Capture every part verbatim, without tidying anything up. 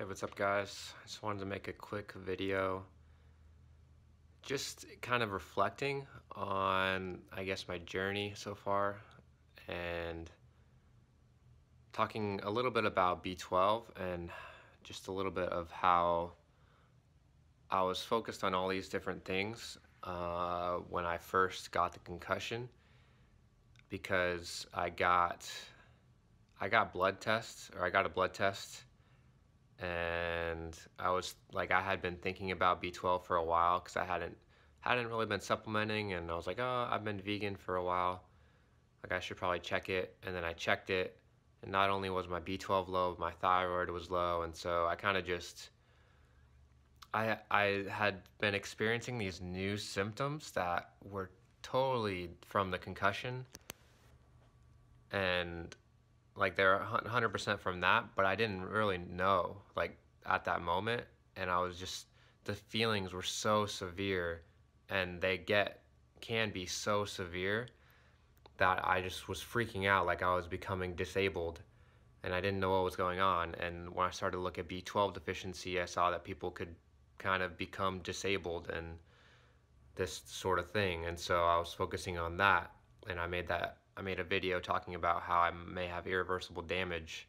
Hey, what's up guys? I just wanted to make a quick video just kind of reflecting on, I guess, my journey so far and talking a little bit about B twelve and just a little bit of how I was focused on all these different things uh, when I first got the concussion, because I got I got blood tests, or I got a blood test, and I was like, I had been thinking about B twelve for a while because I hadn't hadn't really been supplementing, and I was like, oh, I've been vegan for a while, like I should probably check it. And then I checked it, and not only was my B twelve low, my thyroid was low. And so I kind of just I I had been experiencing these new symptoms that were totally from the concussion, and like they're one hundred percent from that, but I didn't really know, like, at that moment. And I was just, the feelings were so severe, and they get can be so severe that I just was freaking out, like I was becoming disabled, and I didn't know what was going on. And when I started to look at B twelve deficiency, I saw that people could kind of become disabled and this sort of thing. And so I was focusing on that, and I made that I made a video talking about how I may have irreversible damage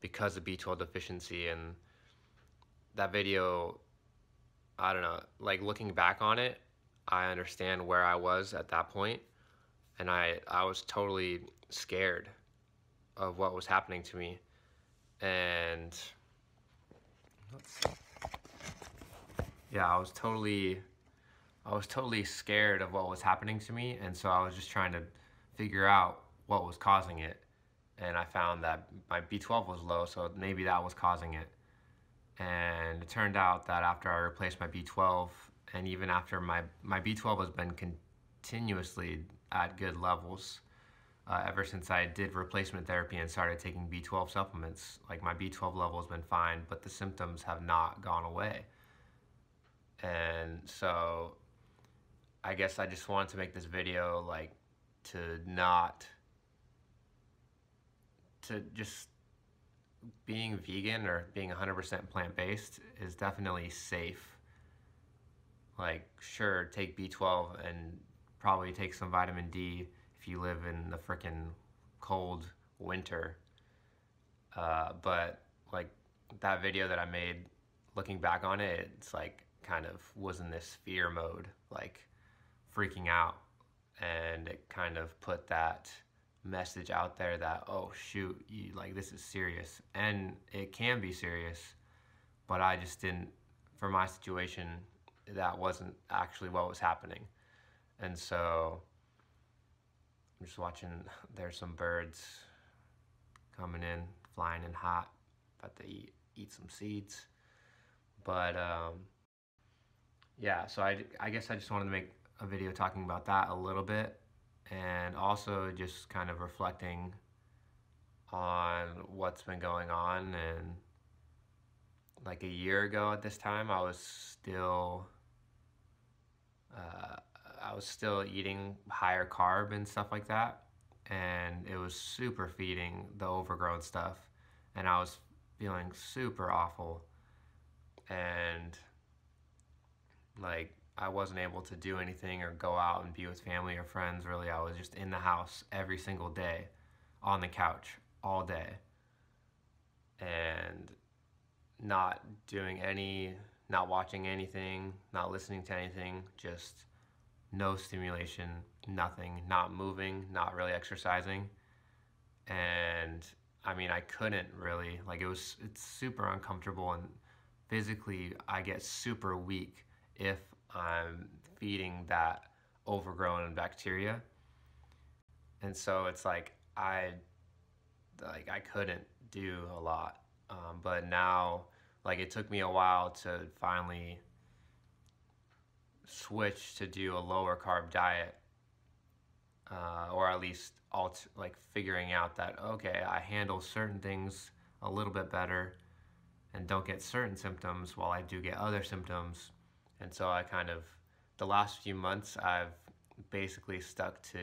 because of B twelve deficiency. And that video, I don't know, like looking back on it, I understand where I was at that point, and I, I was totally scared of what was happening to me. And yeah, I was totally, I was totally scared of what was happening to me. And so I was just trying to figure out what was causing it, and I found that my B twelve was low, so maybe that was causing it. And it turned out that after I replaced my B twelve, and even after my my B twelve has been continuously at good levels uh, ever since I did replacement therapy and started taking B twelve supplements, like my B twelve level has been fine, but the symptoms have not gone away. And so I guess I just wanted to make this video, like, to not, to just, being vegan or being one hundred percent plant-based is definitely safe. Like, sure, take B twelve and probably take some vitamin D if you live in the frickin' cold winter. Uh, but like that video that I made, looking back on it, it's like kind of was in this fear mode, like freaking out. And it kind of put that message out there that, oh shoot, you, like, this is serious. And it can be serious, but I just didn't, for my situation, that wasn't actually what was happening. And so I'm just watching, there's some birds coming in, flying in hot, about to eat, eat some seeds. But um, yeah, so I, I guess I just wanted to make a video talking about that a little bit, and also just kind of reflecting on what's been going on. And like a year ago at this time, I was still uh, I was still eating higher carb and stuff like that, and it was super feeding the overgrown stuff, and I was feeling super awful, and like I wasn't able to do anything or go out and be with family or friends, really. I was just in the house every single day, on the couch all day, and not doing any, not watching anything, not listening to anything, just no stimulation, nothing, not moving, not really exercising. And I mean, I couldn't really, like, it was, it's super uncomfortable, and physically I get super weak if I'm feeding that overgrown bacteria. And so it's like I like I couldn't do a lot, um, but now, like, it took me a while to finally switch to do a lower carb diet, uh, or at least alt like figuring out that, okay, I handle certain things a little bit better and don't get certain symptoms while I do get other symptoms. And so I kind of, the last few months, I've basically stuck to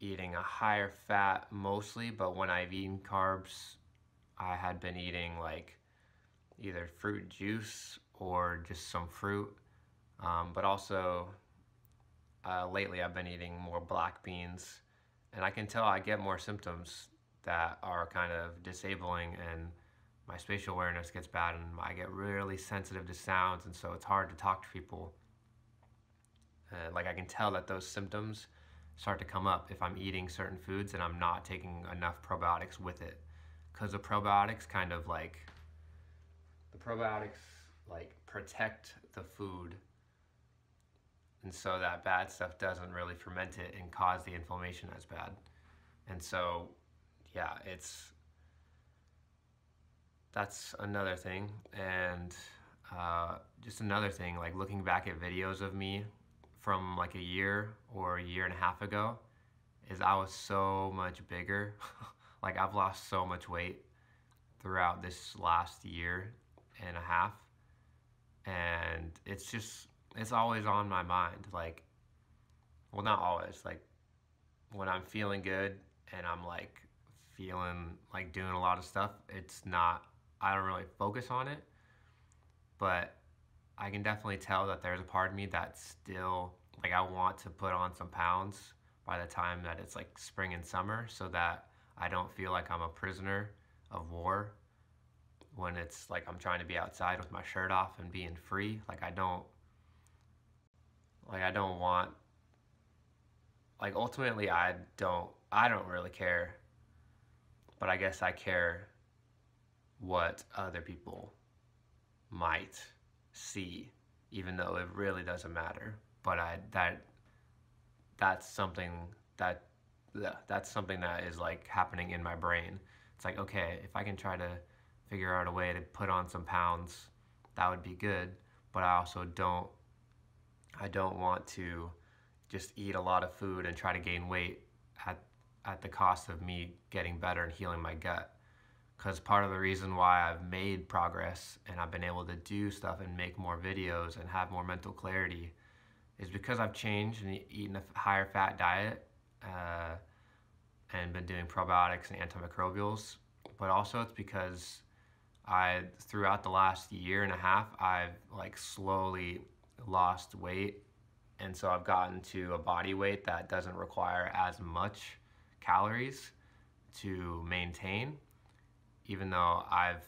eating a higher fat mostly, but when I've eaten carbs, I had been eating like either fruit juice or just some fruit, um, but also uh, lately I've been eating more black beans, and I can tell I get more symptoms that are kind of disabling, and my spatial awareness gets bad, and I get really sensitive to sounds, and so it's hard to talk to people. Uh, like I can tell that those symptoms start to come up if I'm eating certain foods and I'm not taking enough probiotics with it, because the probiotics kind of like the probiotics like protect the food, and so that bad stuff doesn't really ferment it and cause the inflammation as bad. And so yeah, it's that's another thing. And uh, just another thing, like looking back at videos of me from like a year or a year and a half ago, is I was so much bigger. Like I've lost so much weight throughout this last year and a half, and it's just, it's always on my mind. Like, well, not always, like when I'm feeling good and I'm like feeling like doing a lot of stuff, it's not, I don't really focus on it, but I can definitely tell that there's a part of me that's still, like I want to put on some pounds by the time that it's like spring and summer, so that I don't feel like I'm a prisoner of war when it's like I'm trying to be outside with my shirt off and being free. Like I don't, like I don't want, like ultimately I don't, I don't really care, but I guess I care what other people might see, even though it really doesn't matter. But I that that's something that that's something that is like happening in my brain. It's like, okay, if I can try to figure out a way to put on some pounds, that would be good, but I also don't I don't want to just eat a lot of food and try to gain weight at at the cost of me getting better and healing my gut. Because part of the reason why I've made progress and I've been able to do stuff and make more videos and have more mental clarity is because I've changed and eaten a higher fat diet uh, and been doing probiotics and antimicrobials. But also it's because I, throughout the last year and a half, I've like slowly lost weight. And so I've gotten to a body weight that doesn't require as much calories to maintain. Even though I've,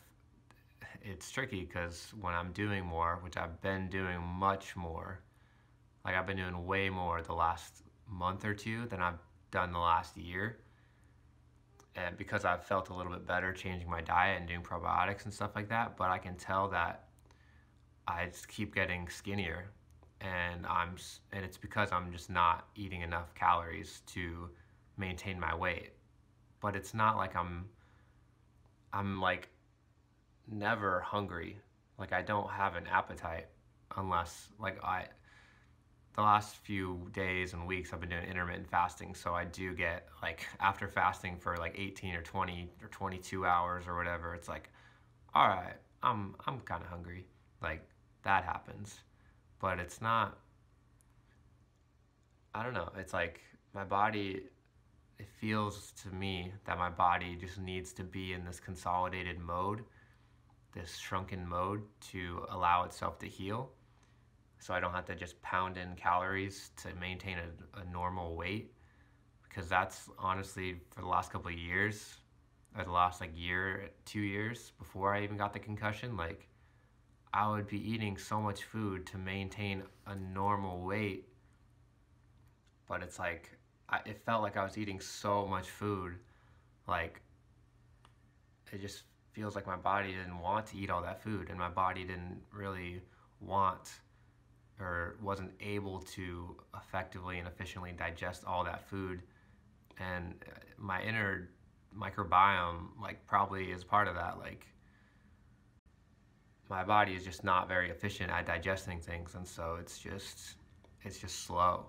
it's tricky because when I'm doing more, which I've been doing much more, like I've been doing way more the last month or two than I've done the last year. And because I've felt a little bit better changing my diet and doing probiotics and stuff like that, but I can tell that I just keep getting skinnier, and I'm, and it's because I'm just not eating enough calories to maintain my weight. But it's not like I'm, I'm like never hungry. Like I don't have an appetite unless like I, the last few days and weeks I've been doing intermittent fasting. So I do get like after fasting for like eighteen or twenty or twenty-two hours or whatever, it's like, all right, I'm, I'm kind of hungry. Like that happens, but it's not, I don't know. It's like my body, it feels to me that my body just needs to be in this consolidated mode, this shrunken mode, to allow itself to heal. So I don't have to just pound in calories to maintain a, a normal weight, because that's honestly for the last couple of years, or the last like year, two years before I even got the concussion, like I would be eating so much food to maintain a normal weight, but it's like, it felt like I was eating so much food, like it just feels like my body didn't want to eat all that food, and my body didn't really want or wasn't able to effectively and efficiently digest all that food. And my inner microbiome like probably is part of that. Like my body is just not very efficient at digesting things, and so it's just it's just slow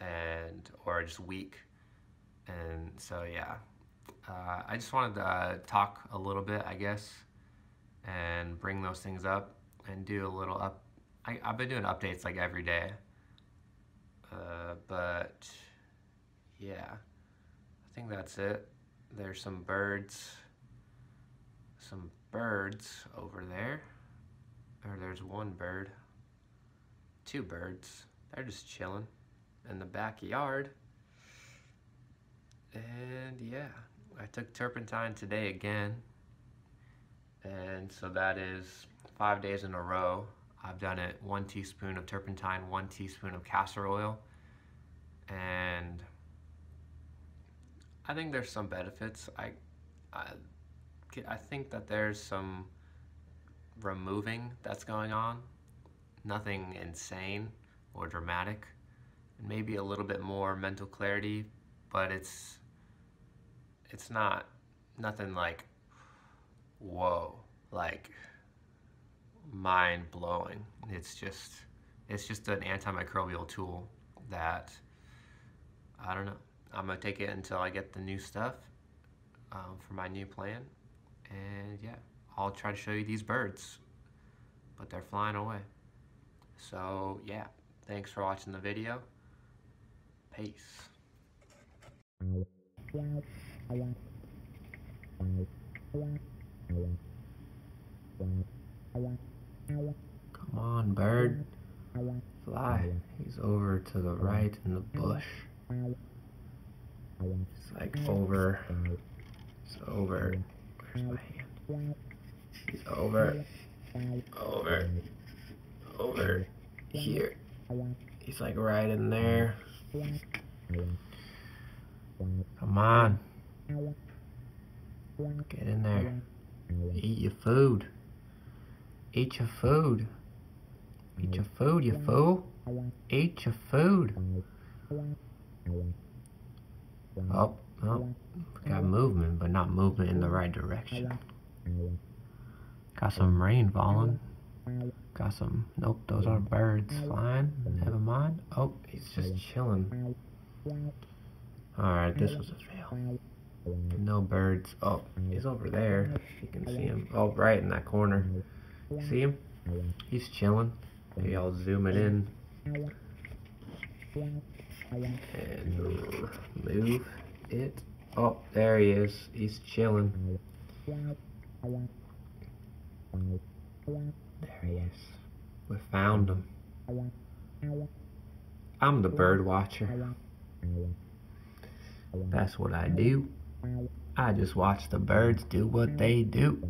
and or just weak. And so yeah, uh, I just wanted to uh, talk a little bit, I guess, and bring those things up and do a little up I, I've been doing updates like every day, uh, but yeah, I think that's it. There's some birds, some birds over there. Or there's one bird. Two birds. They're just chilling in the backyard. And yeah, I took turpentine today again. And so that is five days in a row. I've done it one teaspoon of turpentine, one teaspoon of castor oil. And I think there's some benefits. I, I, I think that there's some removing that's going on. Nothing insane or dramatic. Maybe a little bit more mental clarity, but it's it's not nothing like whoa, like mind blowing. It's just it's just an antimicrobial tool that I don't know. I'm gonna take it until I get the new stuff um, for my new plan, and yeah, I'll try to show you these birds, but they're flying away. So yeah, thanks for watching the video. Peace. Come on, bird. Fly. He's over to the right in the bush. It's like over. It's over. Where's my hand? He's over. Over. Over here. He's like right in there. Come on. Get in there. Eat your food. Eat your food. Eat your food, you fool. Eat your food. Oh, oh. Got movement, but not movement in the right direction. Got some rain falling. Got some, nope, those aren't birds flying, never mind. Oh, he's just chilling. Alright, this was a fail. No birds. Oh, he's over there. You can see him. Oh, right in that corner. You see him? He's chilling. Maybe I'll zoom it in. And move, move it. Oh, there he is. He's chilling. There he is. We found him. I'm the bird watcher. That's what I do. I just watch the birds do what they do.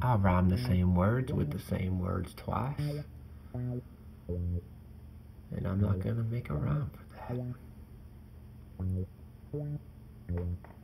I rhyme the same words with the same words twice. And I'm not gonna make a rhyme for that.